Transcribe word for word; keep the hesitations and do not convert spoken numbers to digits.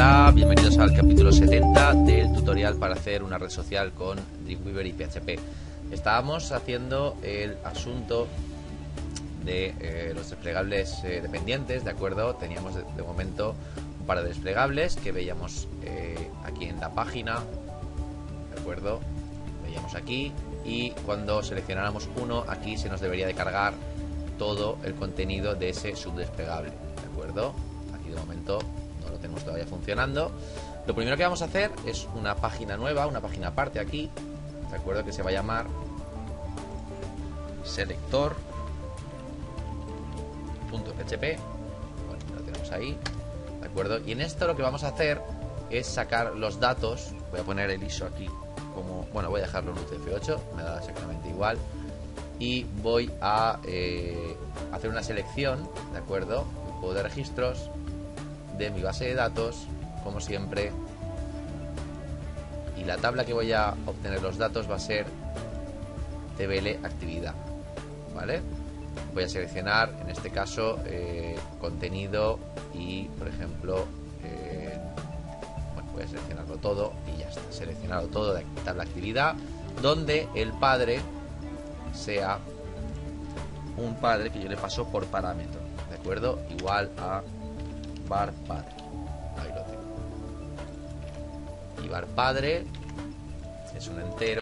Hola, bienvenidos al capítulo setenta del tutorial para hacer una red social con Dreamweaver y P H P. Estábamos haciendo el asunto de eh, los desplegables eh, dependientes, ¿de acuerdo? Teníamos de, de momento un par de desplegables que veíamos eh, aquí en la página, ¿de acuerdo? Veíamos aquí y cuando seleccionáramos uno, aquí se nos debería de cargar todo el contenido de ese subdesplegable, ¿de acuerdo? Aquí de momento no lo tenemos todavía funcionando. Lo primero que vamos a hacer es una página nueva, una página aparte aquí, de acuerdo, que se va a llamar selector punto P H P. Bueno, lo tenemos ahí, de acuerdo, y en esto lo que vamos a hacer es sacar los datos. Voy a poner el I S O aquí como, bueno, voy a dejarlo en U T F ocho, me da exactamente igual, y voy a eh, hacer una selección, de acuerdo, un juego de registros de mi base de datos, como siempre, y la tabla que voy a obtener los datos va a ser T B L Actividad, ¿vale? Voy a seleccionar, en este caso, eh, contenido y, por ejemplo, eh, bueno, voy a seleccionarlo todo y ya está, seleccionado todo de tabla actividad, donde el padre sea un padre que yo le paso por parámetro, ¿de acuerdo? Igual a var padre. Ahí lo tengo. Y var padre es un entero.